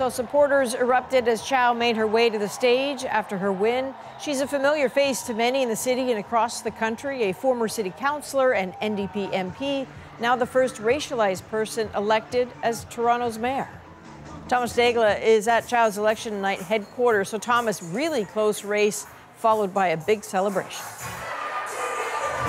So supporters erupted as Chow made her way to the stage after her win. She's a familiar face to many in the city and across the country, a former city councillor and NDP MP, now the first racialized person elected as Toronto's mayor. Thomas Daigle is at Chow's election night headquarters. So Thomas, really close race, followed by a big celebration.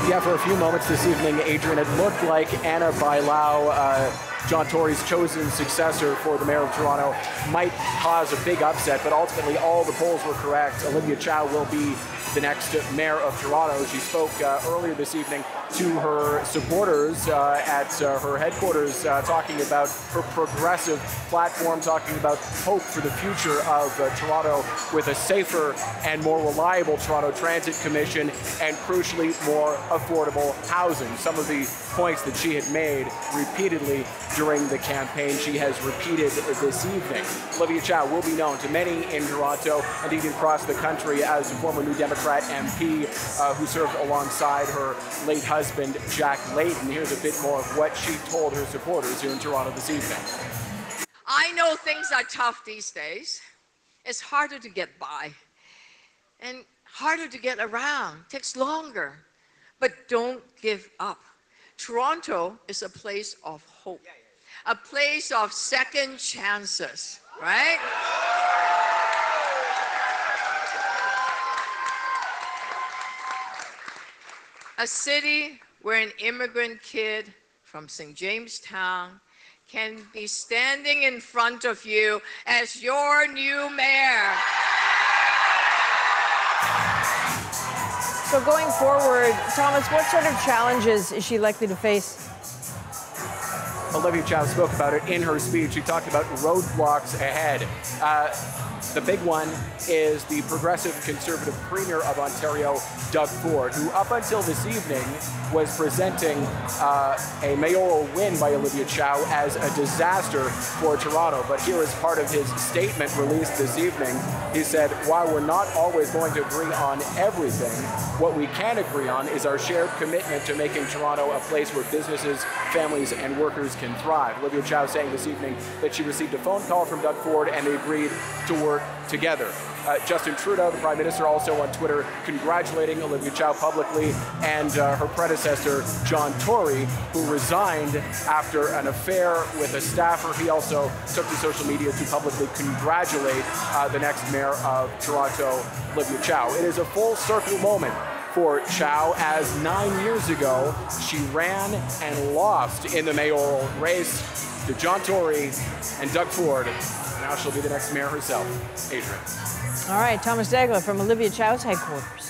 Yeah, for a few moments this evening, Adrian, it looked like Ana Bailão, John Tory's chosen successor for the mayor of Toronto, might cause a big upset, but ultimately all the polls were correct. Olivia Chow will be the next mayor of Toronto. She spoke earlier this evening to her supporters at her headquarters, talking about her progressive platform, talking about hope for the future of Toronto with a safer and more reliable Toronto Transit Commission and, crucially, more affordable housing. Some of the points that she had made repeatedly during the campaign, she has repeated this evening. Olivia Chow will be known to many in Toronto and even across the country as a former New Democrat MP who served alongside her late husband, Jack Layton. Here's a bit more of what she told her supporters here in Toronto this evening. I know things are tough these days. It's harder to get by and harder to get around. It takes longer, but don't give up. Toronto is a place of hope, a place of second chances, right? A city where an immigrant kid from St. Jamestown can be standing in front of you as your new mayor. So going forward, Thomas, what sort of challenges is she likely to face? Olivia Chow spoke about it in her speech. She talked about roadblocks ahead. The big one is the progressive conservative premier of Ontario, Doug Ford, who up until this evening was presenting a mayoral win by Olivia Chow as a disaster for Toronto. But here is part of his statement released this evening. He said, while we're not always going to agree on everything, what we can agree on is our shared commitment to making Toronto a place where businesses, families, and workers can thrive. Olivia Chow saying this evening that she received a phone call from Doug Ford and they agreed to work together. Justin Trudeau, the Prime Minister, also on Twitter congratulating Olivia Chow publicly and her predecessor, John Tory, who resigned after an affair with a staffer. He also took to social media to publicly congratulate the next mayor of Toronto, Olivia Chow. It is a full circle moment for Chow, as 9 years ago, she ran and lost in the mayoral race to John Tory and Doug Ford. Now she'll be the next mayor herself, Adrian. All right, Thomas Daigle from Olivia Chow's headquarters.